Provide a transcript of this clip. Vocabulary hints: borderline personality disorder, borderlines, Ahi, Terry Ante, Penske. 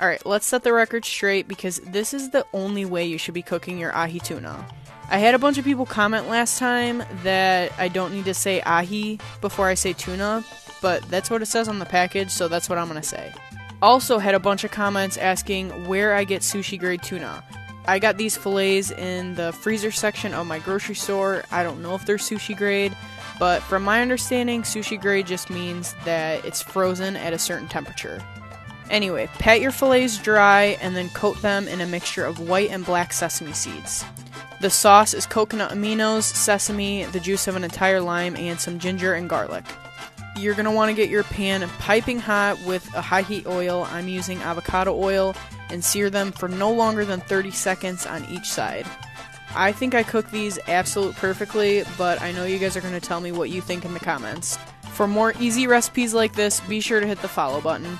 Alright, let's set the record straight because this is the only way you should be cooking your ahi tuna. I had a bunch of people comment last time that I don't need to say ahi before I say tuna, but that's what it says on the package, so that's what I'm gonna say. Also had a bunch of comments asking where I get sushi grade tuna. I got these fillets in the freezer section of my grocery store. I don't know if they're sushi grade, but from my understanding, sushi grade just means that it's frozen at a certain temperature. Anyway, pat your fillets dry and then coat them in a mixture of white and black sesame seeds. The sauce is coconut aminos, sesame, the juice of an entire lime, and some ginger and garlic. You're going to want to get your pan piping hot with a high heat oil. I'm using avocado oil, and sear them for no longer than 30 seconds on each side. I think I cook these absolutely perfectly, but I know you guys are going to tell me what you think in the comments. For more easy recipes like this, be sure to hit the follow button.